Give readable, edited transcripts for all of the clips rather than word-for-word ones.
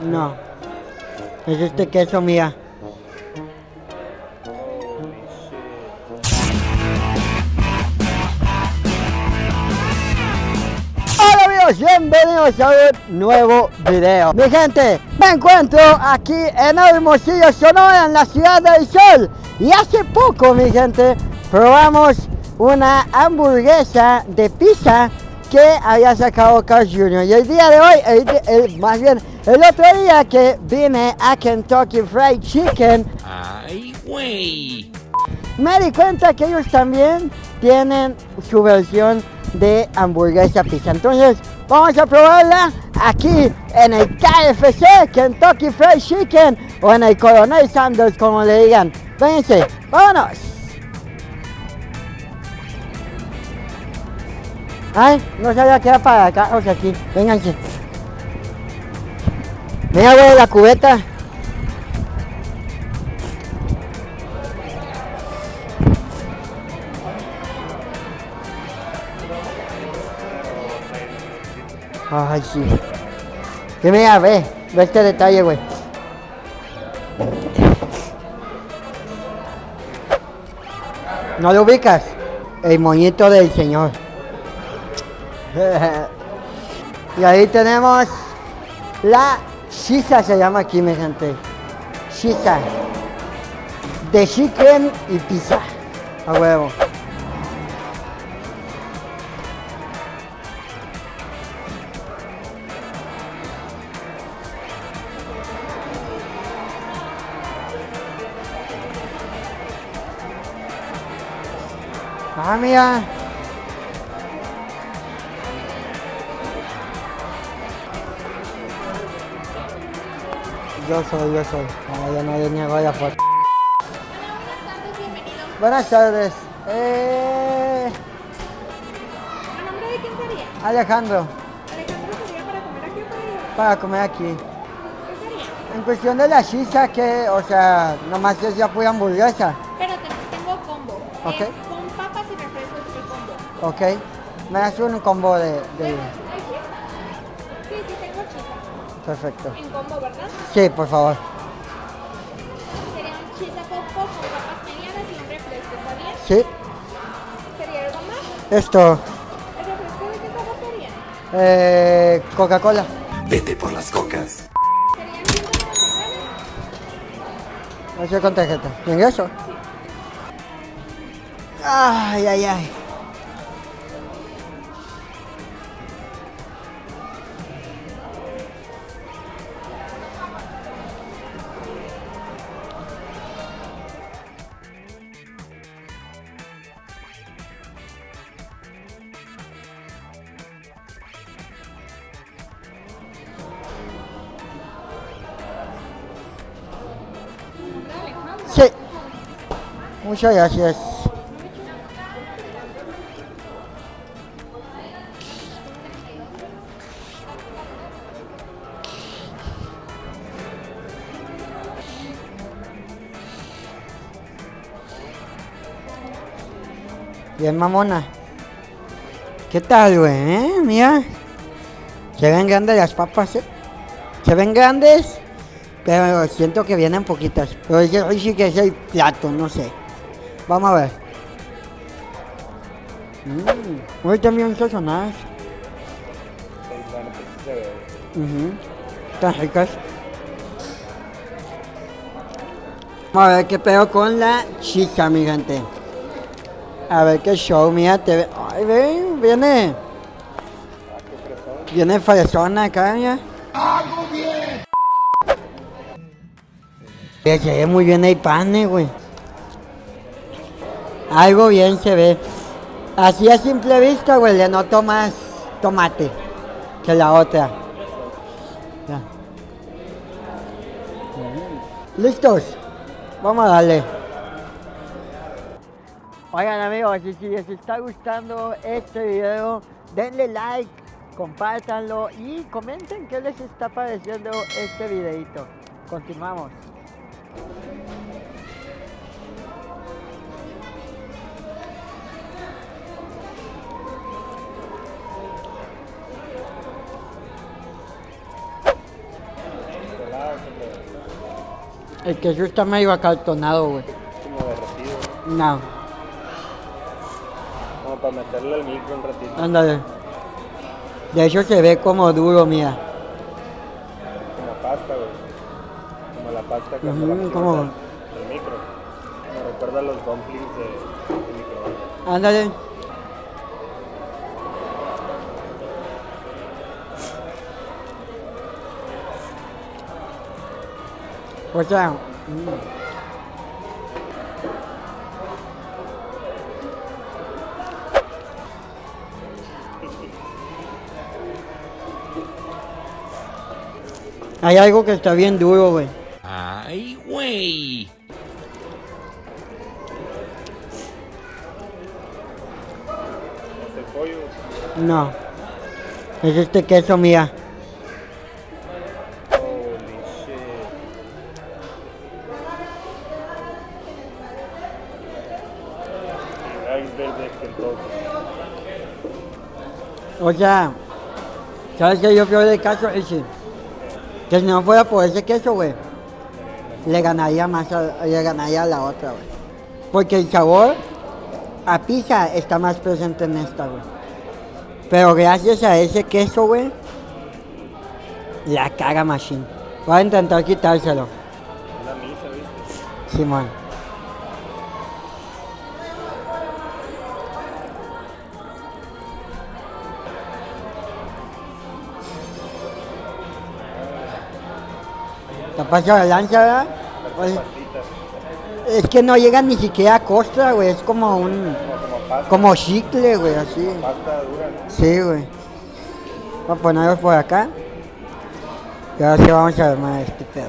No. Es este queso, mira. Hola amigos, bienvenidos a un nuevo video. Mi gente, me encuentro aquí en Hermosillo, Sonora, en la Ciudad del Sol. Y hace poco, mi gente, probamos una hamburguesa de pizza que había sacado Carl's Jr. Y el día de hoy, el otro día que vine a Kentucky Fried Chicken, ¡ay, güey!, me di cuenta que ellos también tienen su versión de hamburguesa pizza. Entonces vamos a probarla aquí en el KFC, Kentucky Fried Chicken, o en el Coronel Sanders, como le digan. Vénganse, vámonos. Ay, no sabía que era para acá, o sea, aquí. Vénganse. Mira, güey, la cubeta. Ay, sí. Que mira, ve este detalle, güey. ¿No lo ubicas? El moñito del señor. Y ahí tenemos la Chizza, se llama aquí, mi gente. Chizza. De chicken y pizza. A huevo. Ah, mira. Yo soy. No, ya no hay ni vaya fuerte. Buenas tardes, ¿a nombre de quién sería? Alejandro. ¿Alejandro sería para comer aquí o para ir? Para comer aquí. ¿Qué sería? En cuestión de la Chizza, que, o sea, nomás es ya pura hamburguesa. Pero tengo combo. Ok. Es con papas y refrescos el combo. Ok. Me das un combo de... Sí, tengo Chizza. Perfecto. En combo, ¿verdad? Sí, por favor. Sería un Chizza Poco con papas medianas y un refresco, ¿sabías? Sí. ¿Sería algo más? Esto. ¿El refresco de qué sabor sería? Coca-Cola. Vete por las cocas. ¿Serían 199? No sé, con tarjeta. ¿Me ingreso? Sí. Ay, ay, ay. Muchas gracias. Bien mamona. ¿Qué tal, güey? Mira. Se ven grandes las papas, Se ven grandes, pero siento que vienen poquitas. Pero yo sí que soy plato, no sé. Vamos a ver. Hoy también sazonadas. Están ricas. Vamos a ver qué pedo con la Chizza, mi gente. A ver qué show, mira. Ay, ve, viene. Viene fresona acá, mira. ¡Hago bien! Se ve muy bien el pan, güey. Algo bien se ve. Así a simple vista, güey, le noto más tomate que la otra. Ya. ¿Listos? Vamos a darle. Oigan amigos, si les está gustando este video, denle like, compártanlo y comenten qué les está pareciendo este videito. Continuamos. El queso está medio acartonado, güey. Como derretido, güey. No. Como para meterle al micro un ratito. Ándale. De hecho se ve como duro, mira. Como pasta, güey. Como la pasta que hace como el micro. Me recuerda a los dumplings de microondas. Ándale. O sea, hay algo que está bien duro, güey. Ay, güey. No, es este queso, mía. O sea, ¿sabes qué yo creo de caso? Ese. Que si no fuera por ese queso, güey, le ganaría más, le ganaría a la otra, güey. Porque el sabor a pizza está más presente en esta, güey. Pero gracias a ese queso, güey, la caga machine. Voy a intentar quitárselo. La misa, ¿viste? Simón. Te pasa la lanza, ¿verdad? Pues, es que no llega ni siquiera a costra, güey. Es como un... Como chicle, güey, así. Pasta dura, ¿no? Sí, güey. Vamos a ponerlos por acá. Y ahora sí vamos a armar este pedo.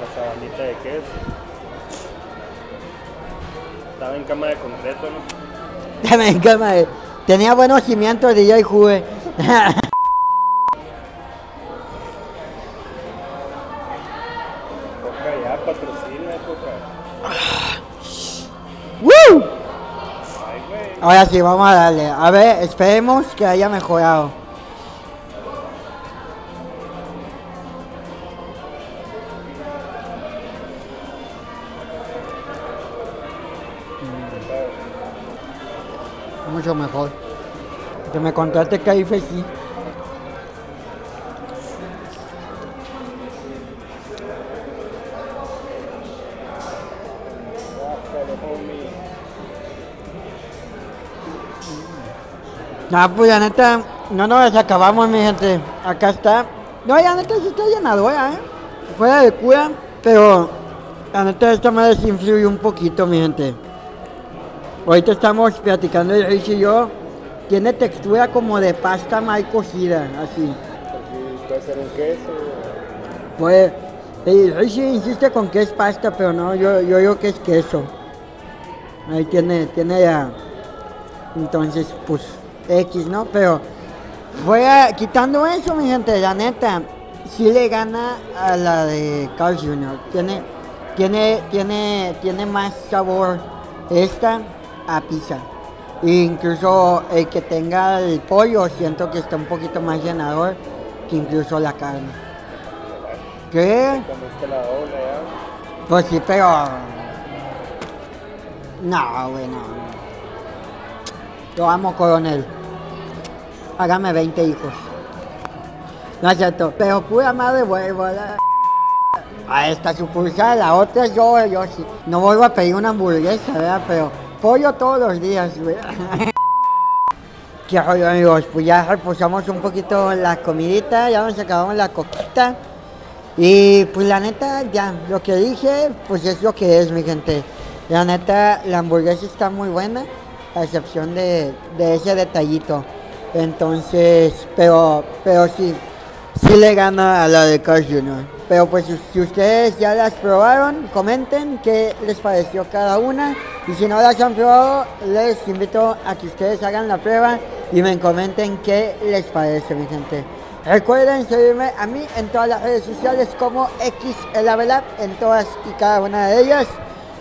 La sabanita de queso. Estaba en cama de concreto, ¿no? Estaba en cama de... Tenía buenos cimientos de DJ Juve. Ahora sí, vamos a darle. A ver, esperemos que haya mejorado. Mucho mejor. Que me contaste que ahí fue sí. Nah, pues la neta, no nos acabamos, mi gente. Acá está. No, la neta sí está llenadora, ¿eh? Fuera de cura, pero la neta esta madre sí influyó un poquito, mi gente. Ahorita estamos platicando, Rich y yo. Tiene textura como de pasta mal cocida, así. ¿Puede ser un queso? Pues, Rich insiste con que es pasta, pero no, yo digo que es queso. Ahí tiene ya. Entonces, pues... X, ¿no? Pero fuera, quitando eso, mi gente, la neta, sí le gana a la de Carl's Jr. Tiene más sabor esta a pizza. E incluso el que tenga el pollo, siento que está un poquito más llenador que incluso la carne. ¿Qué? Pues sí, pero... No, güey, no. Yo amo, coronel. Hágame 20 hijos. No es cierto, pero pura madre vuelvo a esta sucursal, a otra yo sí. No vuelvo a pedir una hamburguesa, ¿verdad? Pero pollo todos los días, ¿verdad? Qué rollo, amigos, pues ya reposamos un poquito la comidita, ya nos acabamos la coquita. Y pues la neta, ya, lo que dije, pues es lo que es, mi gente. La neta, la hamburguesa está muy buena, a excepción de ese detallito. Entonces, pero sí le gana a la de Carl's Jr. Pero pues si ustedes ya las probaron, comenten qué les pareció cada una. Y si no las han probado, les invito a que ustedes hagan la prueba y me comenten qué les parece, mi gente. Recuerden seguirme a mí en todas las redes sociales como Xelav Elav en todas y cada una de ellas.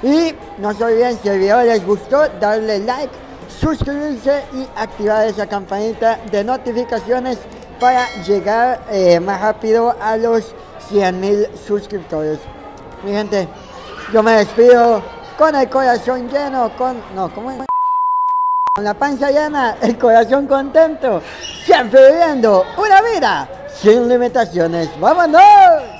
Y no se olviden, si el video les gustó, darle like, suscribirse y activar esa campanita de notificaciones para llegar más rápido a los 100,000 suscriptores. Mi gente, yo me despido con el corazón lleno, con la panza llena, el corazón contento, siempre viviendo una vida sin limitaciones. ¡Vámonos!